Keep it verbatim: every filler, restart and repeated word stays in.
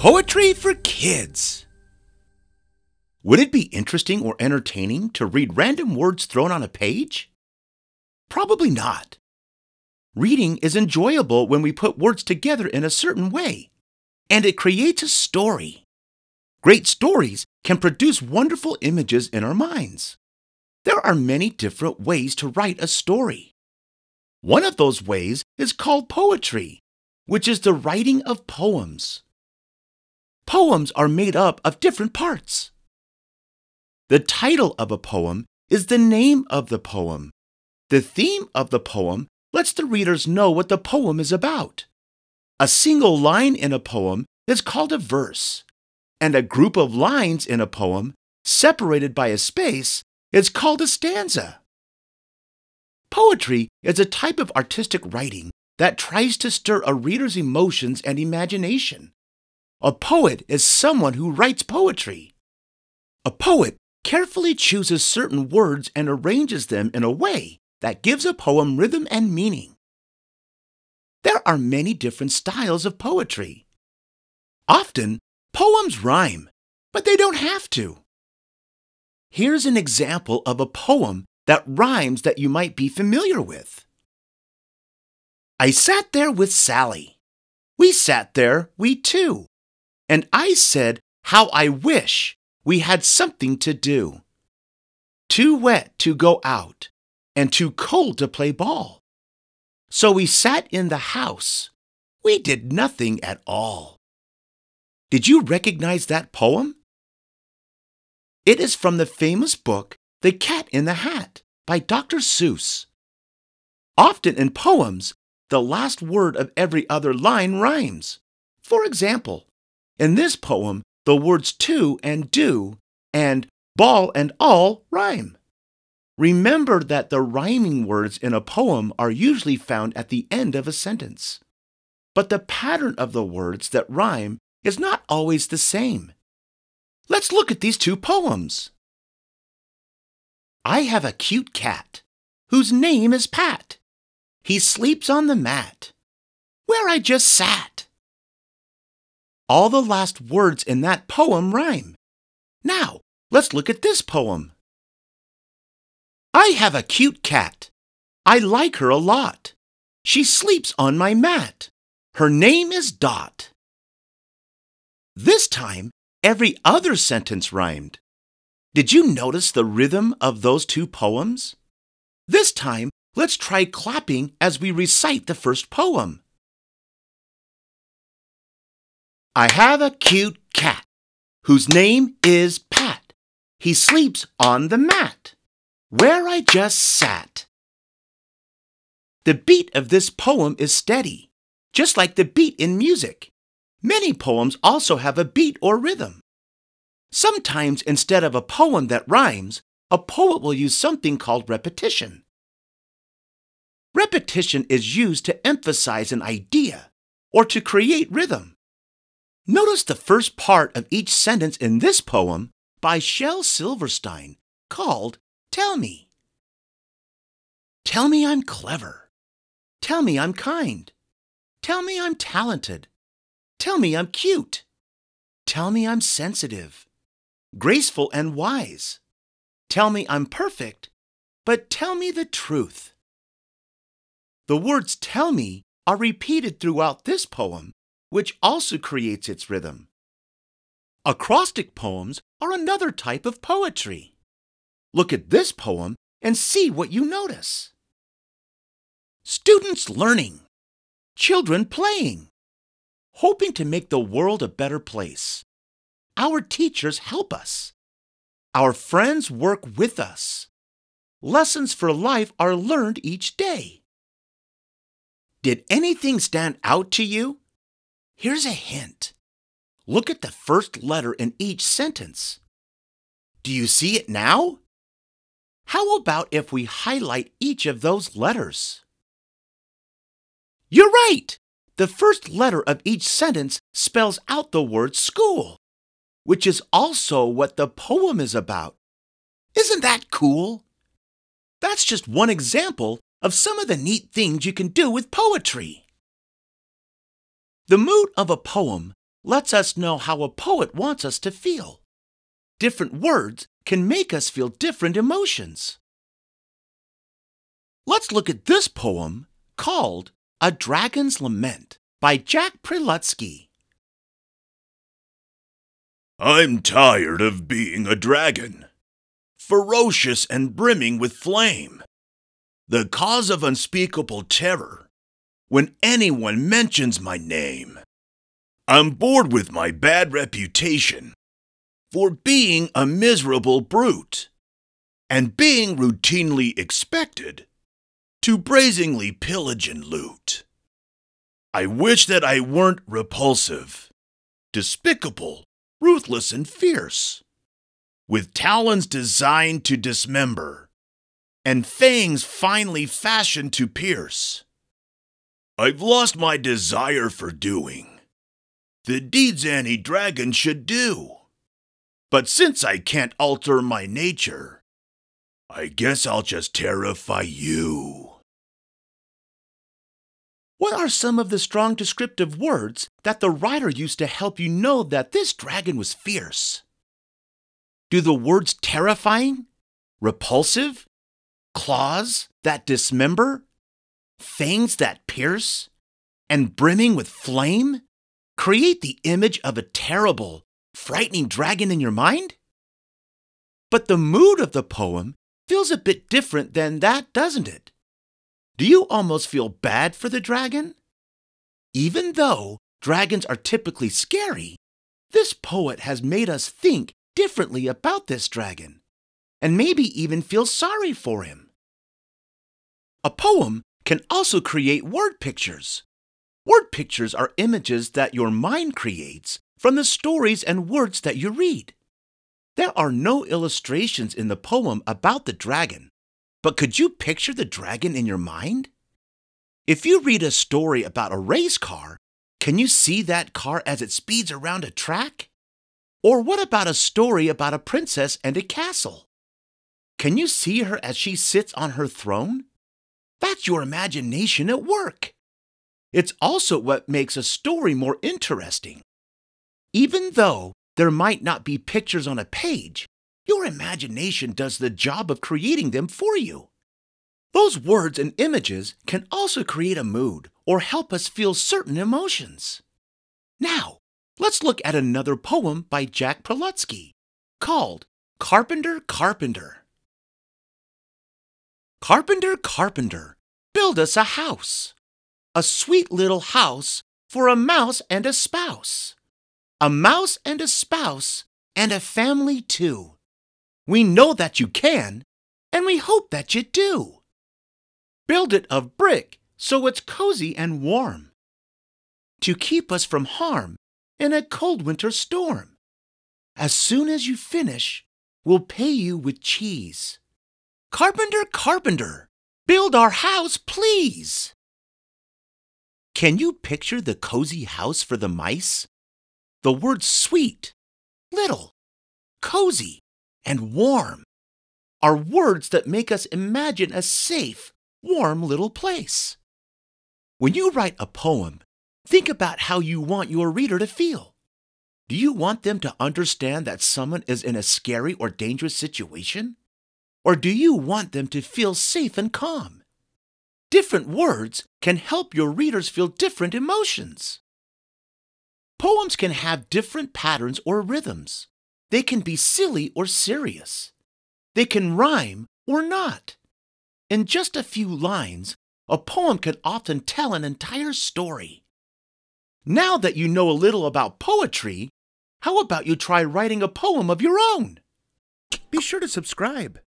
Poetry for Kids. Would it be interesting or entertaining to read random words thrown on a page? Probably not. Reading is enjoyable when we put words together in a certain way, and it creates a story. Great stories can produce wonderful images in our minds. There are many different ways to write a story. One of those ways is called poetry, which is the writing of poems. Poems are made up of different parts. The title of a poem is the name of the poem. The theme of the poem lets the readers know what the poem is about. A single line in a poem is called a verse, and a group of lines in a poem, separated by a space, is called a stanza. Poetry is a type of artistic writing that tries to stir a reader's emotions and imagination. A poet is someone who writes poetry. A poet carefully chooses certain words and arranges them in a way that gives a poem rhythm and meaning. There are many different styles of poetry. Often, poems rhyme, but they don't have to. Here's an example of a poem that rhymes that you might be familiar with. I sat there with Sally. We sat there, we two. And I said, how I wish we had something to do. Too wet to go out, and too cold to play ball. So we sat in the house. We did nothing at all. Did you recognize that poem? It is from the famous book, The Cat in the Hat, by Doctor Seuss. Often in poems, the last word of every other line rhymes. For example, in this poem, the words to and do and ball and all rhyme. Remember that the rhyming words in a poem are usually found at the end of a sentence. But the pattern of the words that rhyme is not always the same. Let's look at these two poems. I have a cute cat, whose name is Pat. He sleeps on the mat, where I just sat. All the last words in that poem rhyme. Now, let's look at this poem. I have a cute cat. I like her a lot. She sleeps on my mat. Her name is Dot. This time, every other sentence rhymed. Did you notice the rhythm of those two poems? This time, let's try clapping as we recite the first poem. I have a cute cat, whose name is Pat. He sleeps on the mat, where I just sat. The beat of this poem is steady, just like the beat in music. Many poems also have a beat or rhythm. Sometimes, instead of a poem that rhymes, a poet will use something called repetition. Repetition is used to emphasize an idea or to create rhythm. Notice the first part of each sentence in this poem by Shel Silverstein called Tell Me. Tell me I'm clever. Tell me I'm kind. Tell me I'm talented. Tell me I'm cute. Tell me I'm sensitive, graceful and wise. Tell me I'm perfect, but tell me the truth. The words tell me are repeated throughout this poem, which also creates its rhythm. Acrostic poems are another type of poetry. Look at this poem and see what you notice. Students learning, children playing, hoping to make the world a better place. Our teachers help us. Our friends work with us. Lessons for life are learned each day. Did anything stand out to you? Here's a hint. Look at the first letter in each sentence. Do you see it now? How about if we highlight each of those letters? You're right! The first letter of each sentence spells out the word school, which is also what the poem is about. Isn't that cool? That's just one example of some of the neat things you can do with poetry. The mood of a poem lets us know how a poet wants us to feel. Different words can make us feel different emotions. Let's look at this poem called A Dragon's Lament by Jack Prelutsky. I'm tired of being a dragon, ferocious and brimming with flame, the cause of unspeakable terror when anyone mentions my name. I'm bored with my bad reputation for being a miserable brute and being routinely expected to brazenly pillage and loot. I wish that I weren't repulsive, despicable, ruthless and fierce, with talons designed to dismember, and fangs finely fashioned to pierce. I've lost my desire for doing the deeds any dragon should do, but since I can't alter my nature, I guess I'll just terrify you. What are some of the strong descriptive words that the writer used to help you know that this dragon was fierce? Do the words terrifying, repulsive, claws that dismember, fangs that pierce, and brimming with flame create the image of a terrible, frightening dragon in your mind? But the mood of the poem feels a bit different than that, doesn't it? Do you almost feel bad for the dragon? Even though dragons are typically scary, this poet has made us think differently about this dragon, and maybe even feel sorry for him. A poem can also create word pictures. Word pictures are images that your mind creates from the stories and words that you read. There are no illustrations in the poem about the dragon, but could you picture the dragon in your mind? If you read a story about a race car, can you see that car as it speeds around a track? Or what about a story about a princess and a castle? Can you see her as she sits on her throne? That's your imagination at work. It's also what makes a story more interesting. Even though there might not be pictures on a page, your imagination does the job of creating them for you. Those words and images can also create a mood or help us feel certain emotions. Now, let's look at another poem by Jack Prelutsky called Carpenter, Carpenter. Carpenter, carpenter, build us a house, a sweet little house for a mouse and a spouse, a mouse and a spouse and a family too. We know that you can, and we hope that you do. Build it of brick so it's cozy and warm, to keep us from harm in a cold winter storm. As soon as you finish, we'll pay you with cheese. Carpenter, carpenter, build our house, please. Can you picture the cozy house for the mice? The words sweet, little, cozy, and warm are words that make us imagine a safe, warm little place. When you write a poem, think about how you want your reader to feel. Do you want them to understand that someone is in a scary or dangerous situation? Or do you want them to feel safe and calm? Different words can help your readers feel different emotions. Poems can have different patterns or rhythms. They can be silly or serious. They can rhyme or not. In just a few lines, a poem can often tell an entire story. Now that you know a little about poetry, how about you try writing a poem of your own? Be sure to subscribe.